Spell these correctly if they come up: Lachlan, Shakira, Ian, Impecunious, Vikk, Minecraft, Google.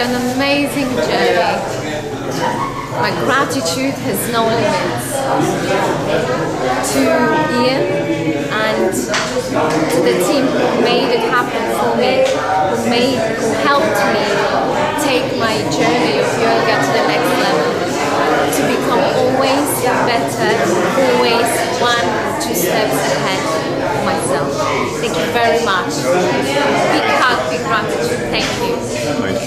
an amazing journey. My gratitude has no limits to Ian and to the team who made it happen for me, who helped me take my journey of yoga to the next level, to become always better, always one or two steps ahead of myself. Thank you very much. Big hug, big gratitude. Thank you. Thank